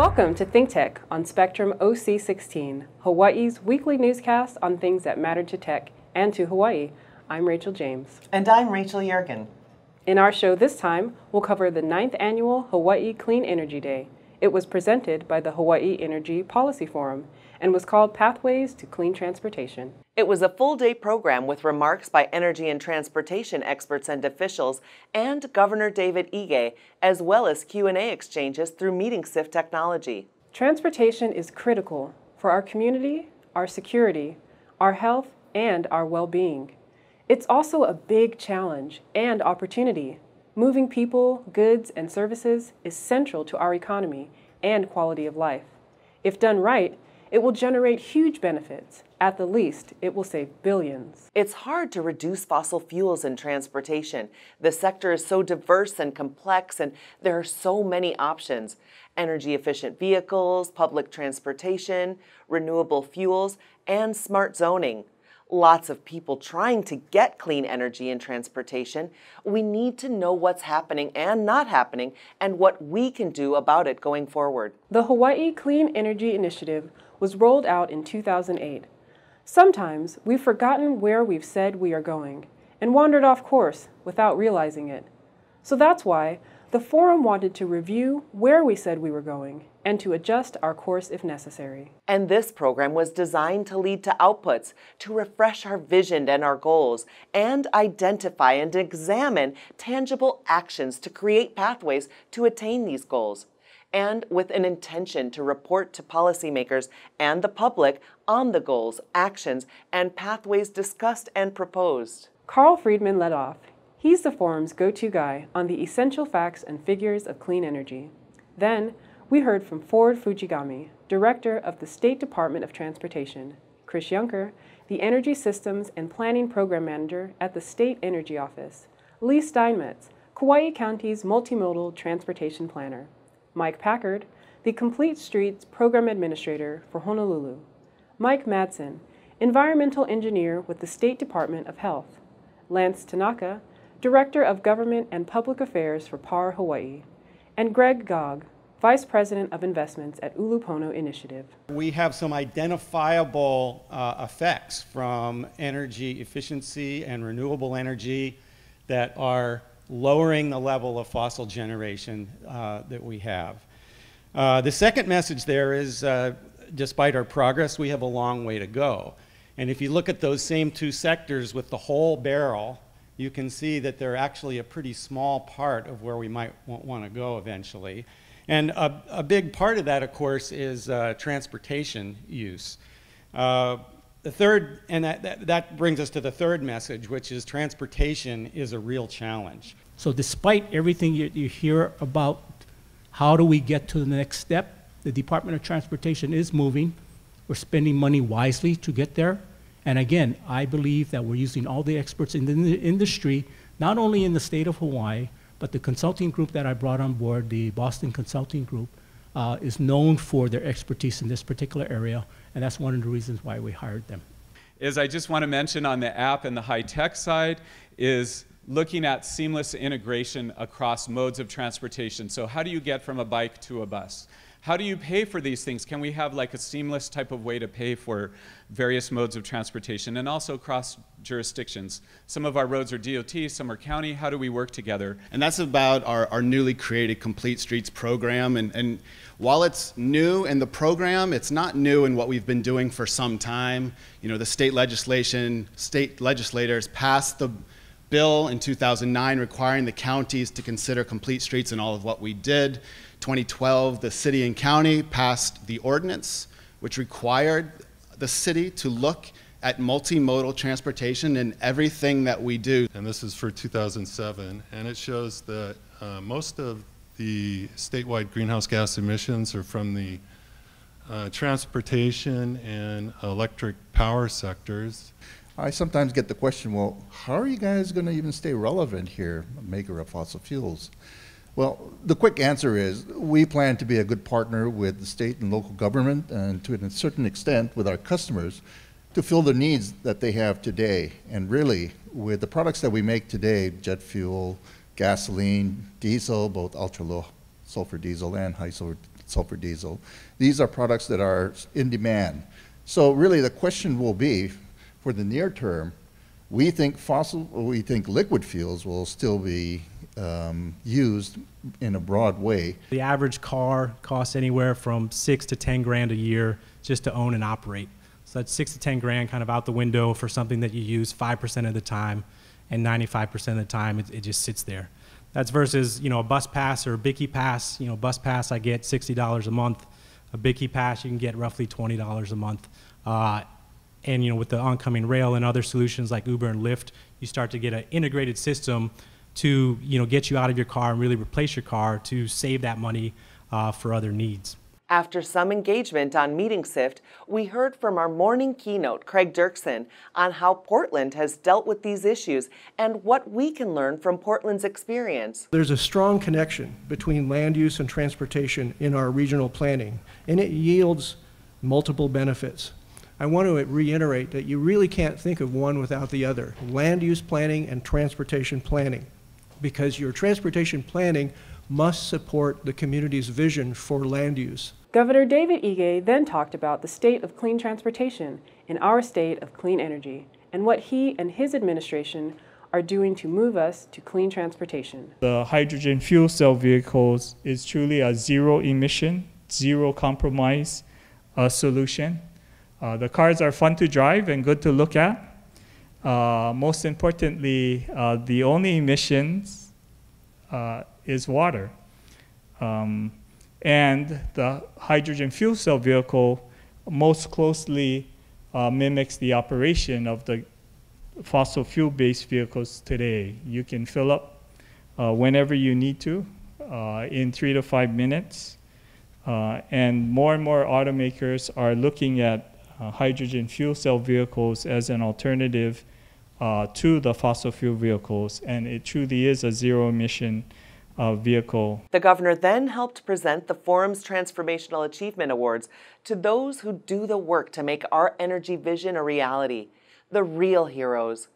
Welcome to Think Tech on Spectrum OC16, Hawaii's weekly newscast on things that matter to tech and to Hawaii. I'm Rachel James. And I'm Rachael Yergan. In our show this time, we'll cover the 9th annual Hawaii Clean Energy Day. It was presented by the Hawaii Energy Policy Forum and was called Pathways to Clean Transportation. It was a full-day program with remarks by energy and transportation experts and officials and Governor David Ige, as well as Q&A exchanges through MeetingSift technology. Transportation is critical for our community, our security, our health, and our well-being. It's also a big challenge and opportunity. Moving people, goods, and services is central to our economy and quality of life. If done right, it will generate huge benefits. At the least, it will save billions. It's hard to reduce fossil fuels in transportation. The sector is so diverse and complex, and there are so many options. Energy-efficient vehicles, public transportation, renewable fuels, and smart zoning. Lots of people trying to get clean energy and transportation. We need to know what's happening and not happening and what we can do about it going forward. The Hawaii Clean Energy Initiative was rolled out in 2008. Sometimes we've forgotten where we've said we are going and wandered off course without realizing it. So that's why the forum wanted to review where we said we were going and to adjust our course if necessary. And this program was designed to lead to outputs, to refresh our vision and our goals, and identify and examine tangible actions to create pathways to attain these goals, and with an intention to report to policymakers and the public on the goals, actions, and pathways discussed and proposed. Carl Freedman led off. He's the forum's go-to guy on the essential facts and figures of clean energy. Then, we heard from Ford Fuchigami, Director of the State Department of Transportation, Chris Yunker, the Energy Systems and Planning Program Manager at the State Energy Office, Lee Steinmetz, Kauai County's Multimodal Transportation Planner, Mike Packard, the Complete Streets Program Administrator for Honolulu, Mike Madsen, Environmental Engineer with the State Department of Health, Lance Tanaka, Director of Government and Public Affairs for PAR Hawaii, and Greg Gaug, Vice President of Investments at Ulupono Initiative. We have some identifiable effects from energy efficiency and renewable energy that are lowering the level of fossil generation that we have. The second message there is, despite our progress, we have a long way to go. And if you look at those same two sectors with the whole barrel, you can see that they're actually a pretty small part of where we might want to go eventually. And a big part of that, of course, is transportation use. The third, and that brings us to the third message, which is transportation is a real challenge. So despite everything you hear about how do we get to the next step, the Department of Transportation is moving. We're spending money wisely to get there. And again, I believe that we're using all the experts in the industry, not only in the state of Hawaii, but the consulting group that I brought on board, the Boston Consulting Group, is known for their expertise in this particular area, and that's one of the reasons why we hired them. Is I just want to mention on the app and the high-tech side is looking at seamless integration across modes of transportation. So how do you get from a bike to a bus? How do you pay for these things? Can we have like a seamless type of way to pay for various modes of transportation and also cross jurisdictions? Some of our roads are DOT, some are county. How do we work together? And that's about our newly created Complete Streets program. And while it's new in the program, it's not new in what we've been doing for some time. You know, the state legislators passed the bill in 2009 requiring the counties to consider complete streets in all of what we did. 2012, the city and county passed the ordinance, which required the city to look at multimodal transportation in everything that we do. And this is for 2007, and it shows that most of the statewide greenhouse gas emissions are from the transportation and electric power sectors. I sometimes get the question, well, how are you guys going to even stay relevant here, maker of fossil fuels? Well, the quick answer is we plan to be a good partner with the state and local government and to a certain extent with our customers to fill the needs that they have today. And really, with the products that we make today, jet fuel, gasoline, diesel, both ultra low sulfur diesel and high sulfur diesel. These are products that are in demand. So really the question will be, for the near term, we think liquid fuels will still be used in a broad way. The average car costs anywhere from $6,000 to $10,000 a year just to own and operate. So that's $6,000 to $10,000 kind of out the window for something that you use 5% of the time, and 95% of the time it just sits there. That's versus, you know, a bus pass or a Biki pass. You know, bus pass I get $60 a month. A Biki pass you can get roughly $20 a month. And you know, with the oncoming rail and other solutions like Uber and Lyft, you start to get an integrated system to, you know, get you out of your car and really replace your car to save that money for other needs. After some engagement on MeetingSift, we heard from our morning keynote, Craig Dirksen, on how Portland has dealt with these issues and what we can learn from Portland's experience. There's a strong connection between land use and transportation in our regional planning, and it yields multiple benefits. I want to reiterate that you really can't think of one without the other, land use planning and transportation planning, because your transportation planning must support the community's vision for land use. Governor David Ige then talked about the state of clean transportation and our state of clean energy, and what he and his administration are doing to move us to clean transportation. The hydrogen fuel cell vehicles is truly a zero emission, zero compromise solution. The cars are fun to drive and good to look at. Most importantly, the only emissions is water. And the hydrogen fuel cell vehicle most closely mimics the operation of the fossil fuel-based vehicles today. You can fill up whenever you need to in 3 to 5 minutes. And more automakers are looking at hydrogen fuel cell vehicles as an alternative to the fossil fuel vehicles. And it truly is a zero emission vehicle. The governor then helped present the forum's Transformational Achievement Awards to those who do the work to make our energy vision a reality, the real heroes.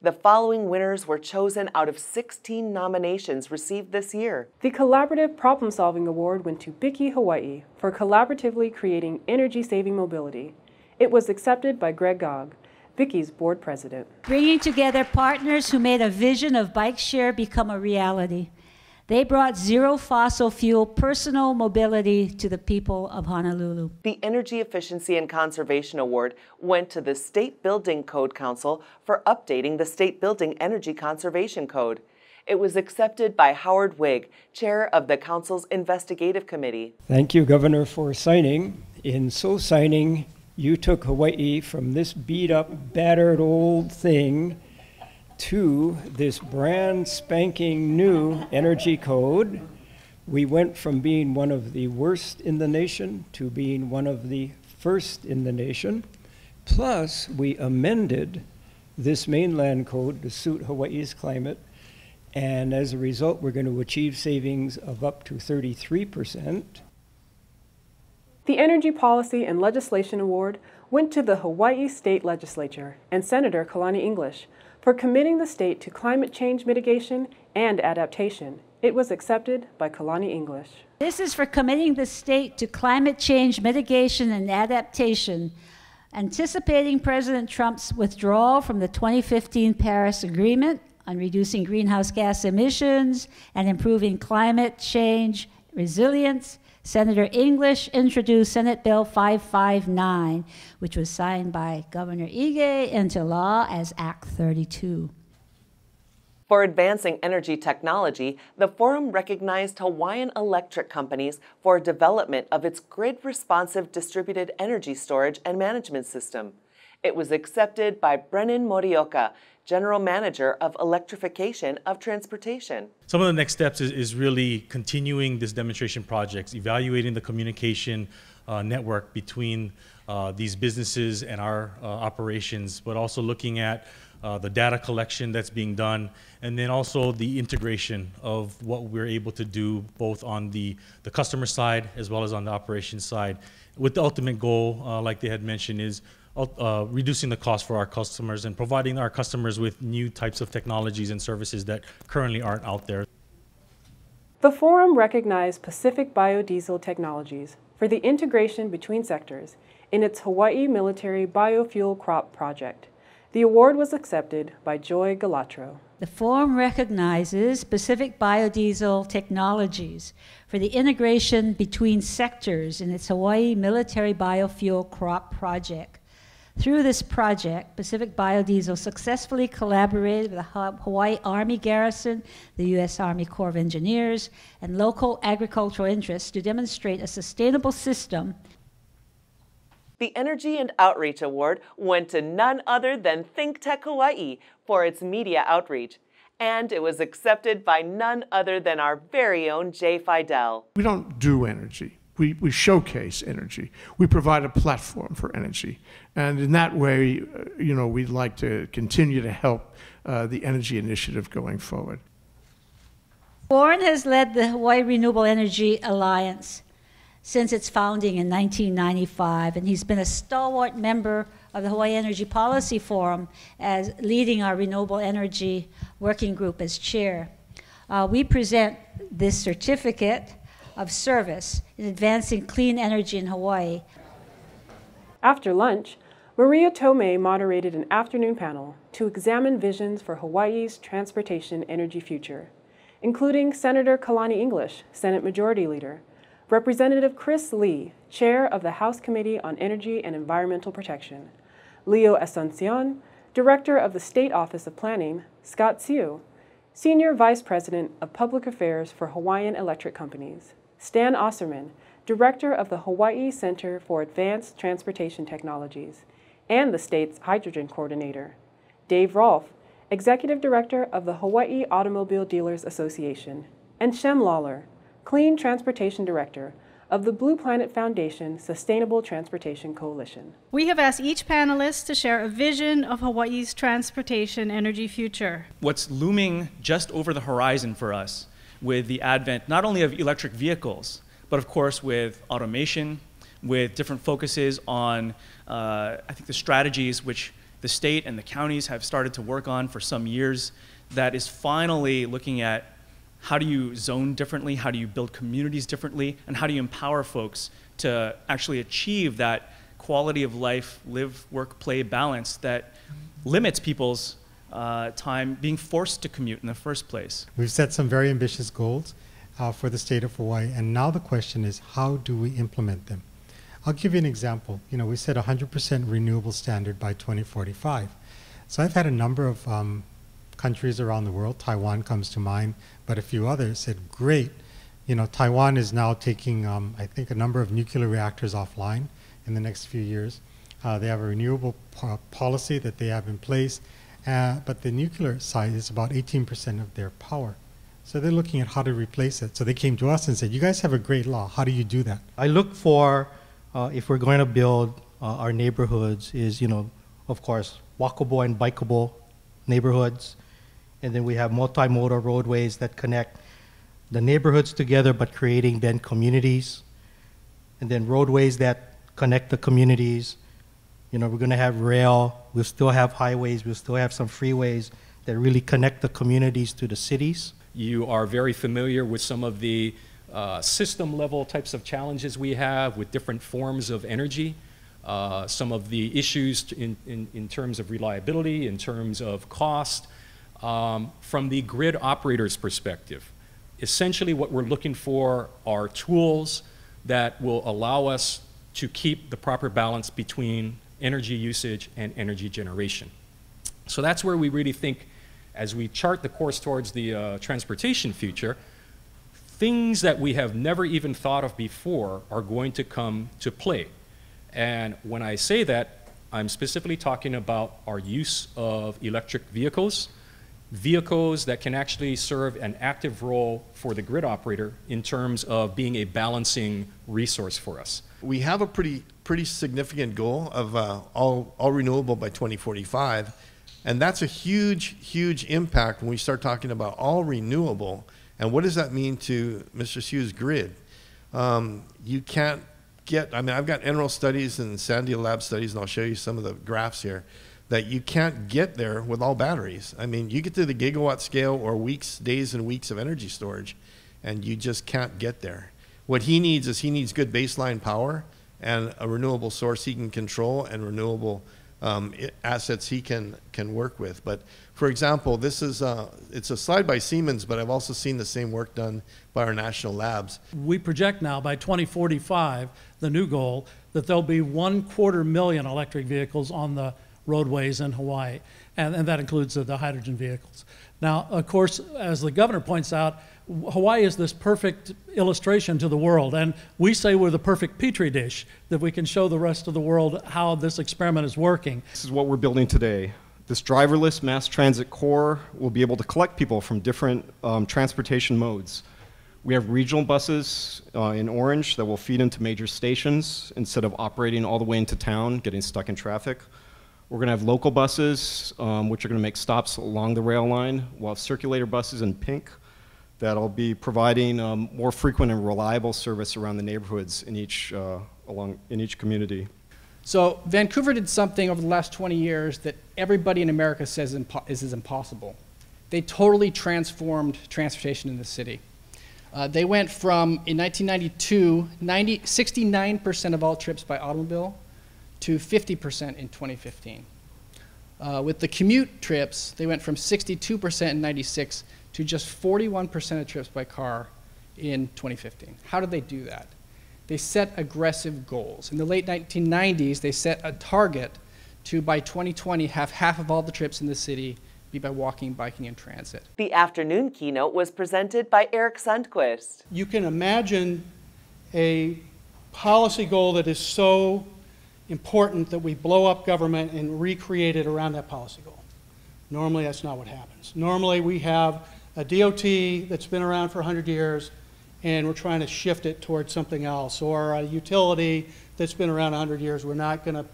The following winners were chosen out of 16 nominations received this year. The Collaborative Problem Solving Award went to Biki Hawaii for collaboratively creating energy-saving mobility. It was accepted by Greg Gaug, Biki's board president. Bringing together partners who made a vision of bike share become a reality. They brought zero fossil fuel personal mobility to the people of Honolulu. The Energy Efficiency and Conservation Award went to the State Building Code Council for updating the State Building Energy Conservation Code. It was accepted by Howard Wiig, chair of the council's investigative committee. Thank you, Governor, for signing. In so signing, you took Hawaii from this beat up, battered old thing to this brand spanking new energy code. We went from being one of the worst in the nation to being one of the first in the nation. Plus, we amended this mainland code to suit Hawaii's climate. And as a result, we're going to achieve savings of up to 33%. The Energy Policy and Legislation Award went to the Hawaii State Legislature and Senator Kalani English for committing the state to climate change mitigation and adaptation. It was accepted by Kalani English. This is for committing the state to climate change mitigation and adaptation, anticipating President Trump's withdrawal from the 2015 Paris Agreement on reducing greenhouse gas emissions and improving climate change resilience. Senator English introduced Senate Bill 559, which was signed by Governor Ige into law as Act 32. For advancing energy technology, the forum recognized Hawaiian Electric Companies for development of its grid-responsive distributed energy storage and management system. It was accepted by Brennon Morioka, General Manager of Electrification of Transportation. Some of the next steps is really continuing this demonstration project, evaluating the communication network between these businesses and our operations, but also looking at the data collection that's being done, and then also the integration of what we're able to do both on the customer side as well as on the operations side, with the ultimate goal, like they had mentioned, is reducing the cost for our customers and providing our customers with new types of technologies and services that currently aren't out there. The forum recognized Pacific Biodiesel Technologies for the integration between sectors in its Hawaii Military Biofuel Crop Project. The award was accepted by Joey Galatro. The forum recognizes Pacific Biodiesel Technologies for the integration between sectors in its Hawaii Military Biofuel Crop Project. Through this project, Pacific Biodiesel successfully collaborated with the Hawaii Army Garrison, the U.S. Army Corps of Engineers, and local agricultural interests to demonstrate a sustainable system. The Energy and Outreach Award went to none other than ThinkTech Hawaii for its media outreach. And it was accepted by none other than our very own Jay Fidel. We don't do energy. We showcase energy. We provide a platform for energy. And in that way, you know, we'd like to continue to help the energy initiative going forward. Warren has led the Hawaii Renewable Energy Alliance since its founding in 1995, and he's been a stalwart member of the Hawaii Energy Policy Forum, as leading our Renewable Energy Working Group as chair. We present this certificate of service in advancing clean energy in Hawaii. After lunch, Maria Tomei moderated an afternoon panel to examine visions for Hawaii's transportation energy future, including Senator Kalani English, Senate Majority Leader, Representative Chris Lee, Chair of the House Committee on Energy and Environmental Protection, Leo Asuncion, Director of the State Office of Planning, Scott Siu, Senior Vice President of Public Affairs for Hawaiian Electric Companies, Stan Osserman, Director of the Hawaii Center for Advanced Transportation Technologies, and the state's hydrogen coordinator, Dave Rolfe, Executive Director of the Hawaii Automobile Dealers Association, and Shem Lawler, Clean Transportation Director of the Blue Planet Foundation Sustainable Transportation Coalition. We have asked each panelist to share a vision of Hawaii's transportation energy future. What's looming just over the horizon for us with the advent not only of electric vehicles, but of course with automation, with different focuses on, I think, the strategies which the state and the counties have started to work on for some years, that is finally looking at how do you zone differently, how do you build communities differently, and how do you empower folks to actually achieve that quality of life, live, work, play balance that limits people's time being forced to commute in the first place. We've set some very ambitious goals for the state of Hawaii, and now the question is, how do we implement them? I'll give you an example. You know, we set 100% renewable standard by 2045. So I've had a number of countries around the world, Taiwan comes to mind, but a few others said, great, you know, Taiwan is now taking, I think, a number of nuclear reactors offline in the next few years. They have a renewable policy that they have in place, but the nuclear side is about 18% of their power. So they're looking at how to replace it. So they came to us and said, you guys have a great law, how do you do that? I look for, if we're going to build our neighborhoods, is, you know, of course, walkable and bikeable neighborhoods. And then we have multimodal roadways that connect the neighborhoods together, but creating then communities. And then roadways that connect the communities. You know, we're going to have rail. We'll still have highways. We'll still have some freeways that really connect the communities to the cities. You are very familiar with some of the system-level types of challenges we have with different forms of energy. Some of the issues in terms of reliability, in terms of cost. From the grid operator's perspective, essentially what we're looking for are tools that will allow us to keep the proper balance between energy usage and energy generation. So that's where we really think, as we chart the course towards the transportation future, things that we have never even thought of before are going to come to play. And when I say that, I'm specifically talking about our use of electric vehicles, vehicles that can actually serve an active role for the grid operator in terms of being a balancing resource for us. We have a pretty significant goal of all renewable by 2045, and that's a huge impact when we start talking about all renewable. And what does that mean to Mr. Siu's grid? You can't get, I mean, I've got Enroll studies and Sandia Lab studies, and I'll show you some of the graphs here, that you can't get there with all batteries. I mean, you get to the gigawatt scale or weeks, days and weeks of energy storage, and you just can't get there. What he needs is he needs good baseline power and a renewable source he can control and renewable assets he can work with. But for example, this is it's a slide by Siemens, but I've also seen the same work done by our national labs. We project now by 2045, the new goal, that there'll be 250,000 electric vehicles on the roadways in Hawaii, and that includes the hydrogen vehicles. Now, of course, as the governor points out, Hawaii is this perfect illustration to the world, and we say we're the perfect petri dish, that we can show the rest of the world how this experiment is working. This is what we're building today. This driverless mass transit core will be able to collect people from different transportation modes. We have regional buses in orange that will feed into major stations instead of operating all the way into town, getting stuck in traffic. We're going to have local buses, which are going to make stops along the rail line. We'll have circulator buses in pink that'll be providing more frequent and reliable service around the neighborhoods in each community. So Vancouver did something over the last 20 years that everybody in America says is impossible. They totally transformed transportation in the city. They went from, in 1992, 69% of all trips by automobile to 50% in 2015. With the commute trips, they went from 62% in 96 to just 41% of trips by car in 2015. How did they do that? They set aggressive goals. In the late 1990s, they set a target to, by 2020, have half of all the trips in the city be by walking, biking, and transit. The afternoon keynote was presented by Eric Sundquist. You can imagine a policy goal that is so important that we blow up government and recreate it around that policy goal. Normally, that's not what happens. Normally, we have a DOT that's been around for 100 years, and we're trying to shift it towards something else, or a utility that's been around 100 years. We're not going to,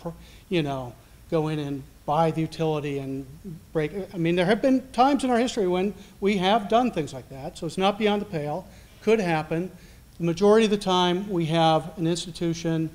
you know, go in and buy the utility and break. I mean, there have been times in our history when we have done things like that, so it's not beyond the pale. Could happen. The majority of the time, we have an institution,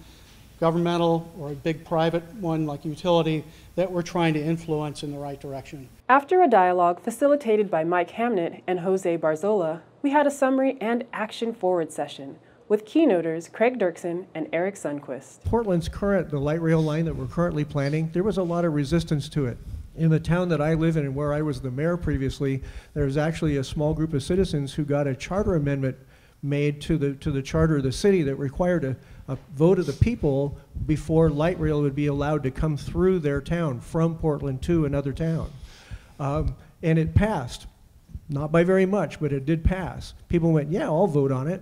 governmental or a big private one like utility, that we're trying to influence in the right direction. After a dialogue facilitated by Mike Hamnett and Jose Barzola, we had a summary and action-forward session with keynoters Craig Dirksen and Eric Sundquist. Portland's the light rail line that we're currently planning, there was a lot of resistance to it. In the town that I live in and where I was the mayor previously, there was actually a small group of citizens who got a charter amendment made to the charter of the city that required a vote of the people before light rail would be allowed to come through their town from Portland to another town. And it passed. Not by very much, but it did pass. People went, yeah, I'll vote on it.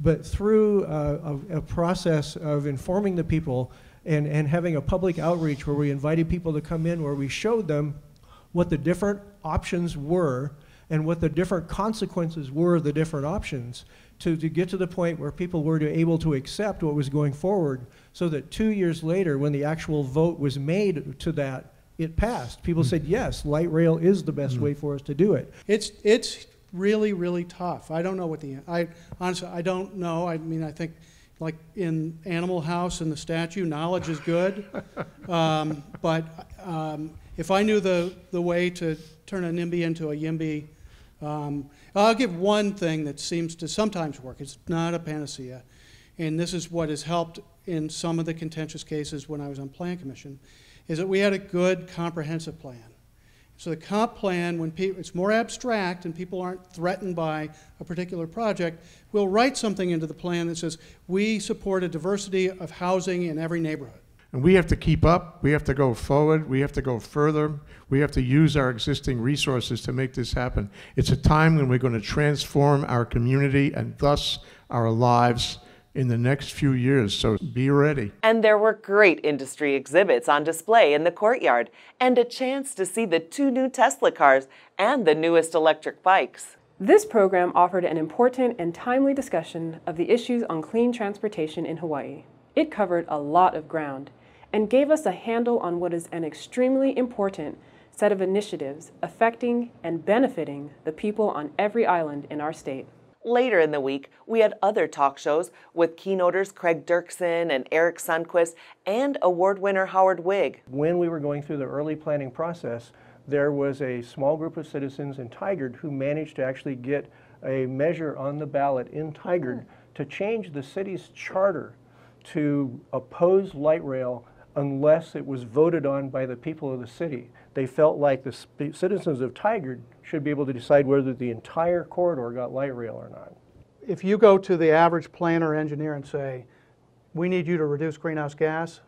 But through a process of informing the people and having a public outreach where we invited people to come in, where we showed them what the different options were and what the different consequences were of the different options, to get to the point where people were able to accept what was going forward, so that 2 years later, when the actual vote was made to that, it passed. People said, yes, light rail is the best way for us to do it. It's really, really tough. I don't know what the, honestly, I don't know. I mean, I think like in Animal House and the statue, knowledge is good. But if I knew the way to turn a NIMBY into a YIMBY, I'll give one thing that seems to sometimes work. It's not a panacea. And this is what has helped in some of the contentious cases when I was on Plan Commission, is that we had a good comprehensive plan. So the comp plan, when it's more abstract and people aren't threatened by a particular project, we'll write something into the plan that says, we support a diversity of housing in every neighborhood. And we have to keep up, we have to go forward, we have to go further, we have to use our existing resources to make this happen. It's a time when we're going to transform our community and thus our lives in the next few years, so be ready. And there were great industry exhibits on display in the courtyard and a chance to see the 2 new Tesla cars and the newest electric bikes. This program offered an important and timely discussion of the issues on clean transportation in Hawaii. It covered a lot of ground and gave us a handle on what is an extremely important set of initiatives affecting and benefiting the people on every island in our state. Later in the week, we had other talk shows with keynoters Craig Dirksen and Eric Sundquist and award winner Howard Wiig. When we were going through the early planning process, there was a small group of citizens in Tigard who managed to actually get a measure on the ballot in Tigard to change the city's charter to oppose light rail unless it was voted on by the people of the city. They felt like the citizens of Tigard should be able to decide whether the entire corridor got light rail or not. If you go to the average planner engineer and say, we need you to reduce greenhouse gas,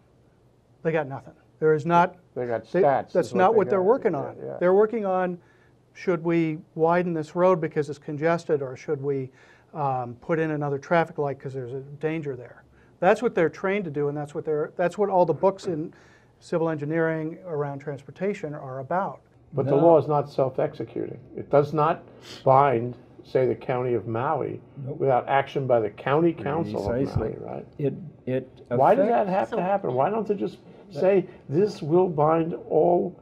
they got nothing. There is not, they got stats. That's not what they're working on. Yeah, yeah. They're working on, should we widen this road because it's congested, or should we put in another traffic light because there's a danger there? That's what they're trained to do, and that's what they're, that's what all the books in civil engineering around transportation are about. But the law is not self-executing. It does not bind, say, the county of Maui without action by the county council of Maui, right? Why does that have to happen? Why don't they just say this will bind all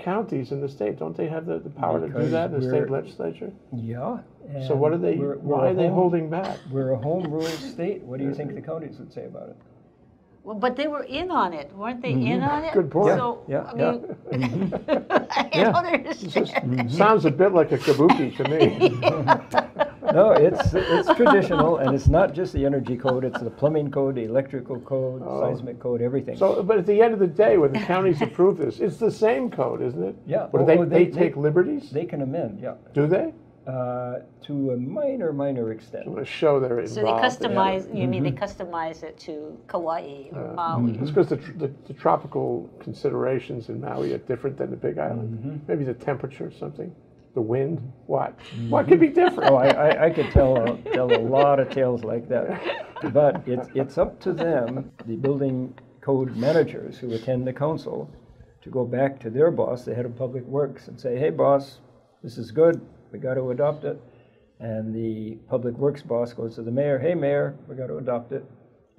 counties in the state? Don't they have the power to do that in the state legislature? Yeah. So what are they? Why are they holding back? We're a home rule state. What do you think the counties would say about it? Well, but they were in on it, weren't they? In on it. Good point. So, yeah. I mean, I don't understand. Sounds a bit like a kabuki to me. No, it's traditional, and it's not just the energy code. It's the plumbing code, the electrical code, seismic code, everything. So, but at the end of the day, when the counties approve this, it's the same code, isn't it? Yeah. But they take liberties. They can amend. Yeah. Do they? To a minor extent. To show they're involved. So they customize. You mean they customize it to Kauai or Maui? It's because the tropical considerations in Maui are different than the Big Island. Maybe the temperature or something, the wind. What? What could be different? Oh, I could tell a lot of tales like that, but it's up to them, the building code managers who attend the council, to go back to their boss, the head of public works, and say, "Hey, boss, this is good. We got to adopt it." And the public works boss goes to the mayor, "Hey, mayor, we got to adopt it."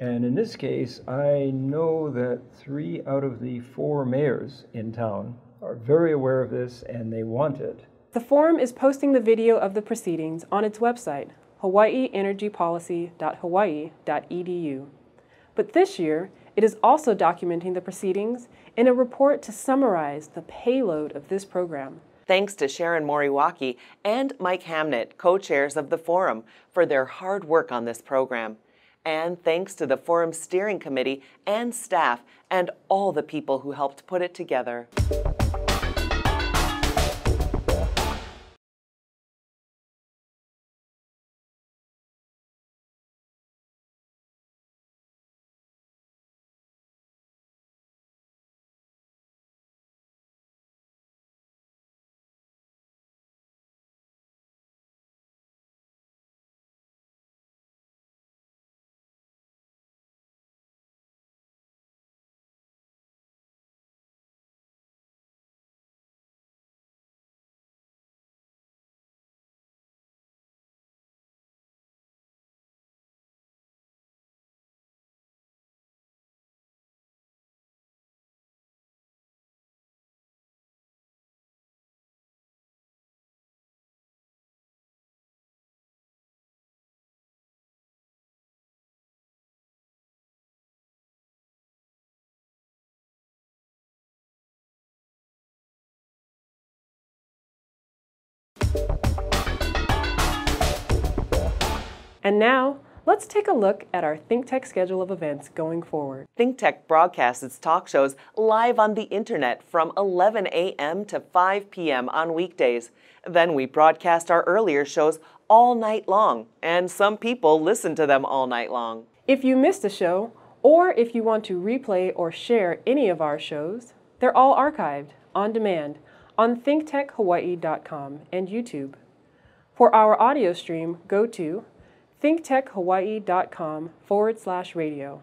And in this case, I know that 3 out of the 4 mayors in town are very aware of this and they want it. The forum is posting the video of the proceedings on its website, hawaiienergypolicy.hawaii.edu. But this year, it is also documenting the proceedings in a report to summarize the payload of this program. Thanks to Sharon Moriwaki and Mike Hamnett, co-chairs of the forum, for their hard work on this program. And thanks to the forum steering committee and staff and all the people who helped put it together. And now, let's take a look at our ThinkTech schedule of events going forward. ThinkTech broadcasts its talk shows live on the internet from 11 a.m. to 5 p.m. on weekdays. Then we broadcast our earlier shows all night long, and some people listen to them all night long. If you missed a show, or if you want to replay or share any of our shows, they're all archived, on demand, on thinktechhawaii.com and YouTube. For our audio stream, go to thinktechhawaii.com/radio.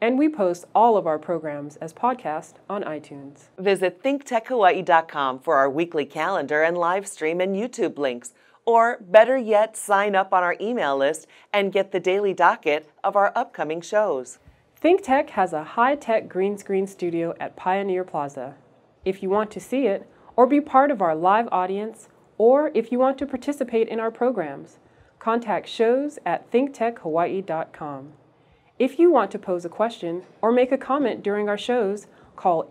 And we post all of our programs as podcasts on iTunes. Visit thinktechhawaii.com for our weekly calendar and live stream and YouTube links. Or better yet, sign up on our email list and get the daily docket of our upcoming shows. ThinkTech has a high-tech green screen studio at Pioneer Plaza. If you want to see it or be part of our live audience, or if you want to participate in our programs, contact shows@thinktechhawaii.com. If you want to pose a question or make a comment during our shows, call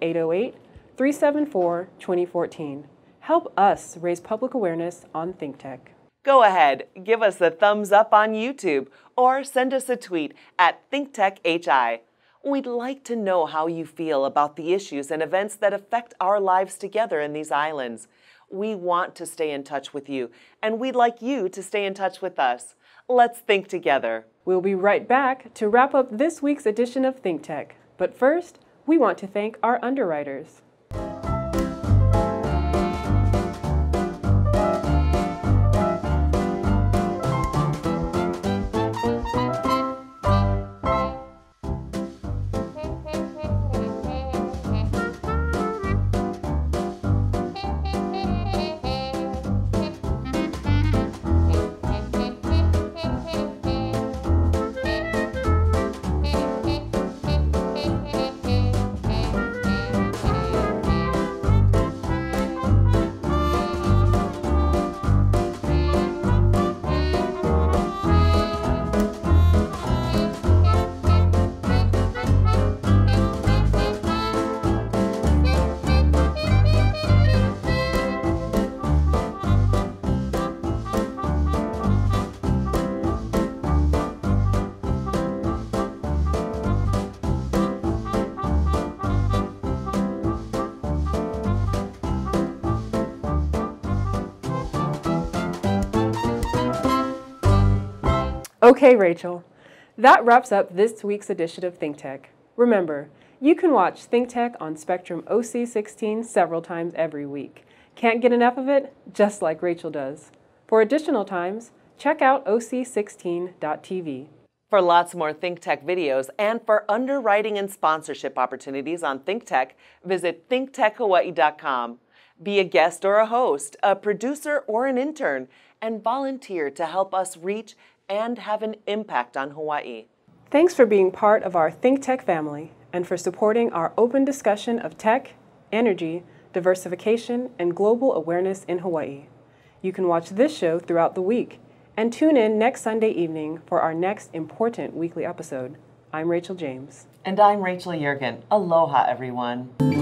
808-374-2014. Help us raise public awareness on ThinkTech. Go ahead, give us a thumbs up on YouTube or send us a tweet at ThinkTechHI. We'd like to know how you feel about the issues and events that affect our lives together in these islands. We want to stay in touch with you, and we'd like you to stay in touch with us. Let's think together. We'll be right back to wrap up this week's edition of Think Tech. But first, we want to thank our underwriters. Okay, Rachel, that wraps up this week's edition of Think Tech. Remember, you can watch Think Tech on Spectrum OC16 several times every week. Can't get enough of it? Just like Rachel does. For additional times, check out OC16.tv. For lots more Think Tech videos and for underwriting and sponsorship opportunities on Think Tech, visit thinktechhawaii.com. Be a guest or a host, a producer or an intern, and volunteer to help us reach and have an impact on Hawaii. Thanks for being part of our Think Tech family and for supporting our open discussion of tech, energy, diversification, and global awareness in Hawaii. You can watch this show throughout the week and tune in next Sunday evening for our next important weekly episode. I'm Rachel James. And I'm Rachael Yergan. Aloha, everyone.